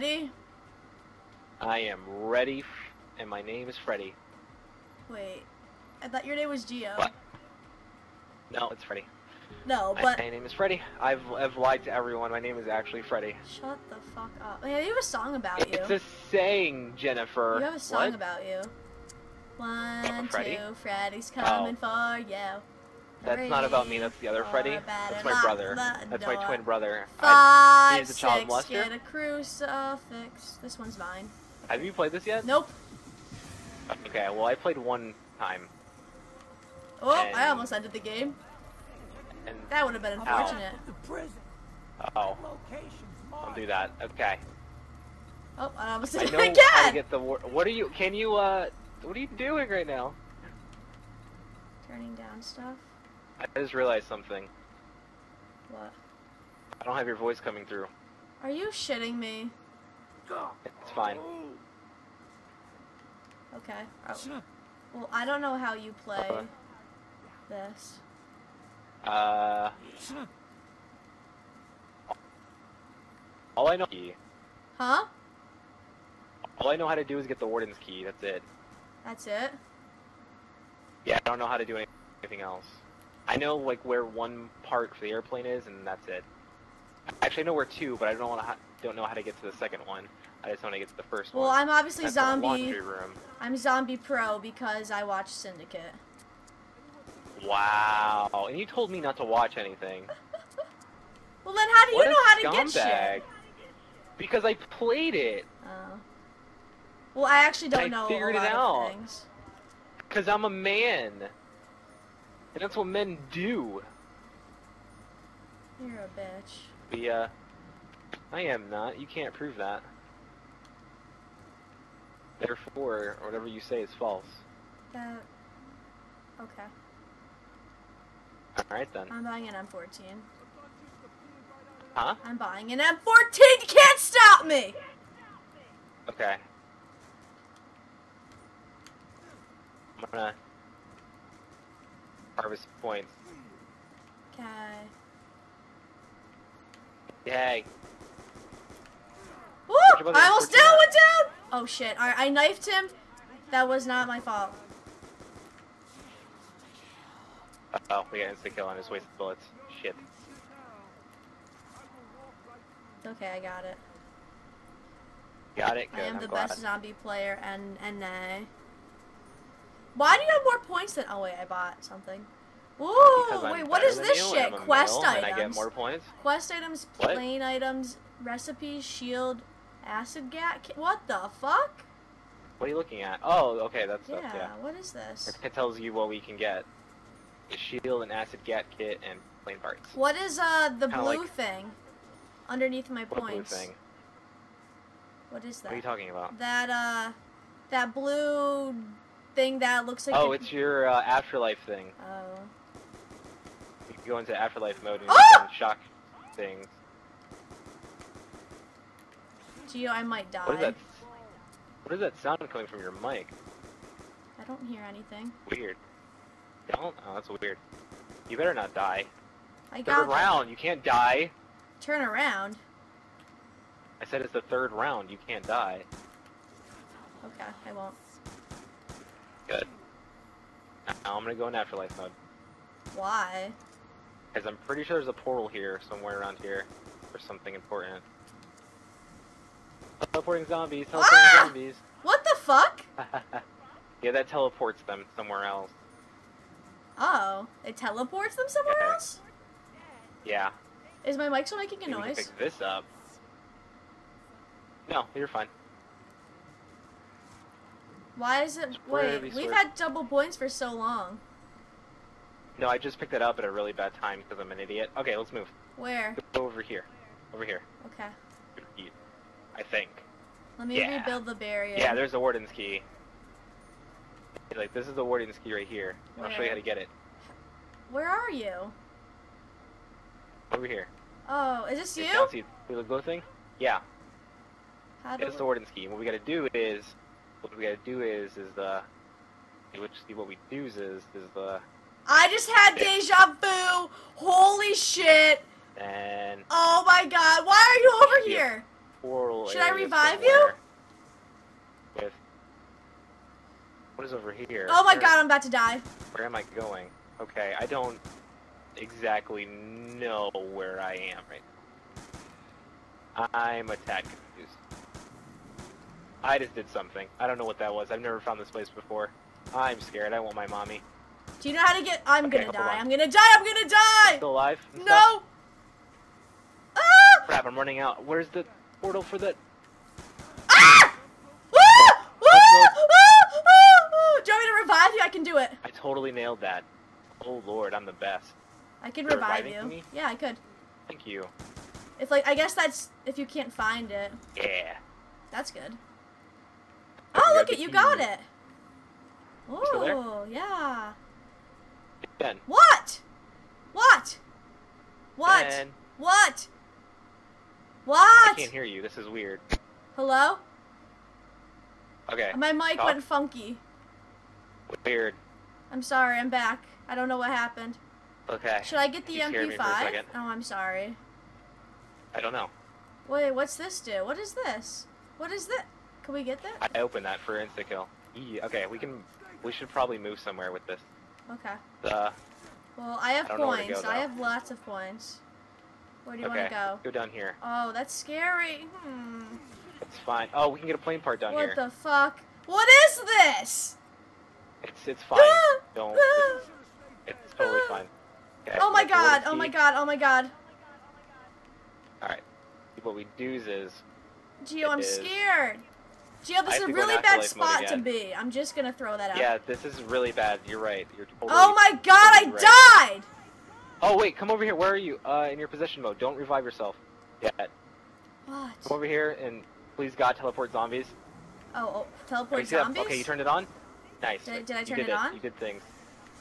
ready? I am ready, and my name is Freddy. Wait, I thought your name was Geo. What? No, it's Freddy. No, but... My name is Freddy. I've lied to everyone. My name is actually Freddy. Shut the fuck up. Hey, you have a song about you. It's a saying, Jennifer. You have a song about you. One, Freddy? Two, Freddy's coming for you. That's not about me, that's the other Freddy. That's my brother. That's my twin brother. He is a child molester. Get a crucifix. This one's mine. Have you played this yet? Nope. Okay, well I played one time. Oh, I almost ended the game. That would have been unfortunate. Uh-oh. Don't do that. Okay. Oh, I almost did it again! I get the what are you, can you, what are you doing right now? Turning down stuff? I just realized something. What? I don't have your voice coming through. Are you shitting me? It's fine. Okay. Oh. Well, I don't know how you play this. All I know. Huh? All I know how to do is get the warden's key. That's it. That's it? Yeah, I don't know how to do anything else. I know like where one part for the airplane is, and that's it. Actually, I know where two, but I don't know how to get to the second one. I just want to get to the first one. Well, I'm obviously zombie. I'm zombie pro because I watched Syndicate. Wow, and you told me not to watch anything. Well, then how do you know how to get shit? Because I played it. Oh. Well, I actually don't know a lot of things. Because I'm a man. And that's what men do. You're a bitch. But, I am not. You can't prove that. Therefore, whatever you say is false. Okay. Alright then. I'm buying an M14. Huh? I'm buying an M14! You can't stop me! Okay. I'm gonna harvest points. Okay. Yay. Woo! I almost went down! Oh shit, alright, I knifed him. That was not my fault. Oh, we got insta kill on his wasted bullets. Shit. Okay, I got it. Got it? Good, I am the best zombie player, and nay. Why do you have more points than- oh wait, I bought something. Ooh, wait, what is this shit? Quest items. I get more points? Quest items, plain items, recipes, shield, acid gas. What the fuck? What are you looking at? Oh, okay, that's yeah, what is this? It tells you what we can get. A shield, an acid gas kit, and plain parts. What is the blue thing underneath my points? Blue thing? What is that? What are you talking about? That that blue thing that looks like. Oh, it's your afterlife thing. Oh. You can go into afterlife mode and you can shock things. Geo, I might die. What is that sound coming from your mic? I don't hear anything. Weird. Don't? Oh, that's weird. You better not die. I got third round, you can't die. Turn around. I said it's the third round, you can't die. Okay, I won't. Good. Now I'm gonna go in afterlife mode. Why? Because I'm pretty sure there's a portal here, somewhere around here, for something important. Teleporting zombies, teleporting zombies. What the fuck? Yeah, that teleports them somewhere else. Oh, it teleports them somewhere else? Yeah. Is my mic still making a noise? We can pick this up. No, you're fine. Why is it... Wait, we've had double points for so long. No, I just picked it up at a really bad time because I'm an idiot. Okay, let's move. Where? Go over here. Over here. Okay. I think. Let me rebuild the barrier. Yeah, there's the warden's key. Like, this is the warden's key right here. I'll show you how to get it. Where are you? Over here. Oh, is this you? See the glow thing? Yeah. It's the warden's key. What we gotta do is, I just had deja vu! Holy shit! And... Oh my god, why are you over here? coral. Should I revive you? With... What is over here? Oh my god, I'm about to die. Where am I going? Okay, I don't exactly know where I am right now. I'm a tad confused. I just did something. I don't know what that was. I've never found this place before. I'm scared. I want my mommy. Do you know how to get... I'm gonna die. I'm still alive? No! Stuff? Ah! Crap, I'm running out. Where's the portal for the... Ah! Do you want me to revive you? I can do it. I totally nailed that. Oh lord, I'm the best. I could revive you. Me? Yeah, I could. Thank you. If like, I guess that's if you can't find it. Yeah. That's good. Oh look at you, got it. Oh yeah. Ben. What? What? What? Ben. What? What? I can't hear you. This is weird. Hello? Okay. My mic went funky. Weird. I'm sorry, I'm back. I don't know what happened. Okay. Should I get the MP5? Oh, I'm sorry. I don't know. Wait, what's this do? What is this? What is that? Can we get that? I opened that for insta-kill. Okay, we can... We should probably move somewhere with this. Okay. Well, I have coins. I have lots of coins. Where do you want to go? Go down here. Oh, that's scary. Hmm. It's fine. Oh, we can get a plane part down here. What the fuck? What is this? It's fine. Don't. It's totally fine. Okay, oh my god! Oh my god! Oh my god! All right. What we do is. Gio, I'm scared. Gio, this is a really bad spot to be. I'm just gonna throw that out. Yeah, this is really bad. You're right. You're totally. Oh my god! I died. Oh wait, come over here. Where are you? In your position mode. Don't revive yourself yet. What? Come over here and please God teleport zombies. Oh, teleport zombies. Okay, you turned it on. Nice. Did I turn it on? You did things.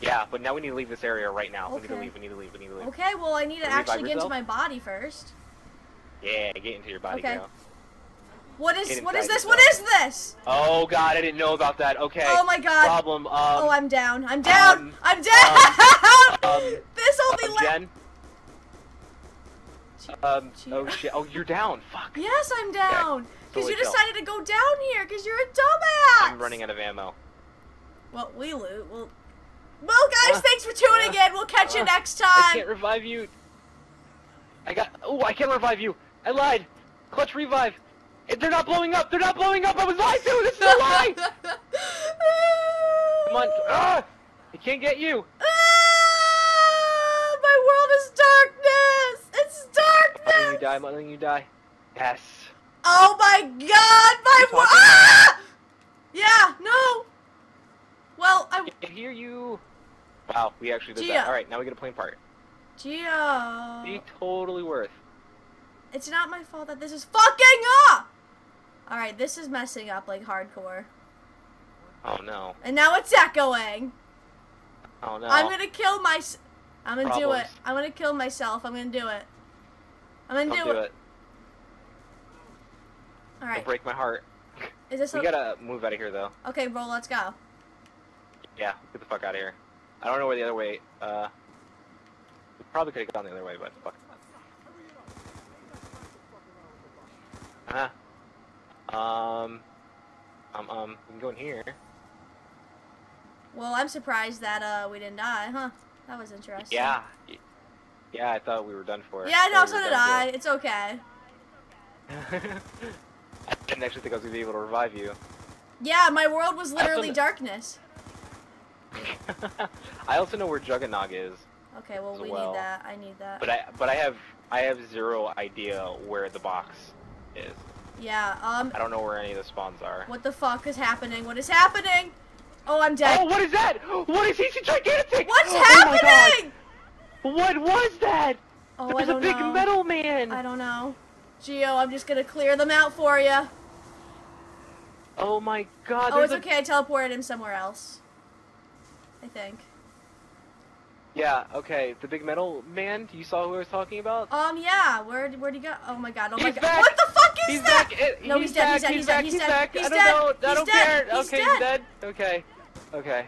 Yeah, but now we need to leave this area right now. Okay. We need to leave. Okay, well I need to actually get into my body first. Yeah, get into your body, girl. What is this? Oh god, I didn't know about that. Okay. Oh my god. Problem. Oh, I'm down. I'm down. I'm down. This only Jen? Oh shit. Oh, you're down. Fuck. Yes, I'm down. Okay. Because you decided to go down here because you're a dumbass. I'm running out of ammo. Well, we loot. Well, guys, thanks for tuning in. We'll catch you next time. I can't revive you. Oh, I can't revive you. I lied. Clutch revive. They're not blowing up. They're not blowing up. I was lied to. This is a lie. Come on. It can't get you. My world is darkness. It's darkness. I'm letting you die. I'm letting you die. Yes. Oh my god, my world! Ah! Yeah, no! Well, I hear you. Wow, we actually did that. Alright, now we get a plane part. Gio. Be totally worth. It's not my fault that this is fucking up! Alright, this is messing up like hardcore. Oh no. And now it's echoing. Oh no. I'm gonna kill my... I'm gonna do it. I'm gonna kill myself. I'm gonna do it. I'm gonna do it. All right. It'll break my heart. We gotta move out of here though. Okay, bro, let's go. Yeah, get the fuck out of here. I don't know where the other way. We probably could have gone the other way, but fuck. We can go in here. Well, I'm surprised that we didn't die, huh? That was interesting. Yeah. Yeah, I thought we were done for. Yeah, no, so did I. It's okay. I didn't actually think I was gonna be able to revive you. Yeah, my world was literally darkness. I also know where Juggernog is. Okay, well we need that. I need that. But I have zero idea where the box is. Yeah. I don't know where any of the spawns are. What the fuck is happening? What is happening? Oh, I'm dead. Oh, what is that? What is he? She's gigantic. What's happening? Oh, what was that? Oh, I don't know. There's a big metal man. I don't know. Gio, I'm just gonna clear them out for you. Oh my god. Oh, it's okay. I teleported him somewhere else. I think. Yeah, okay. The big metal man, you saw who I was talking about? Yeah. Where'd he go? Oh my god. Oh my god. What the fuck is that? No, he's dead. He's dead. He's dead. He's dead. I don't care. Okay, he's dead. Okay. Okay.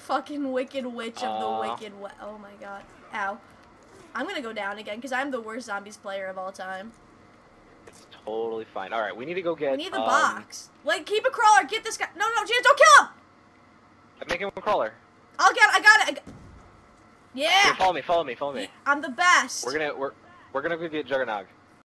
Fucking wicked witch of the wicked. Oh my god. Ow. I'm gonna go down again because I'm the worst zombies player of all time. It's totally fine. All right, we need to go get. We need the box. Like, keep a crawler. Get this guy. No, no, James, don't kill him. I'm making one crawler. I'll get. I got it. Yeah. Here, follow me. Follow me. Follow me. I'm the best. We're gonna go get Juggernog.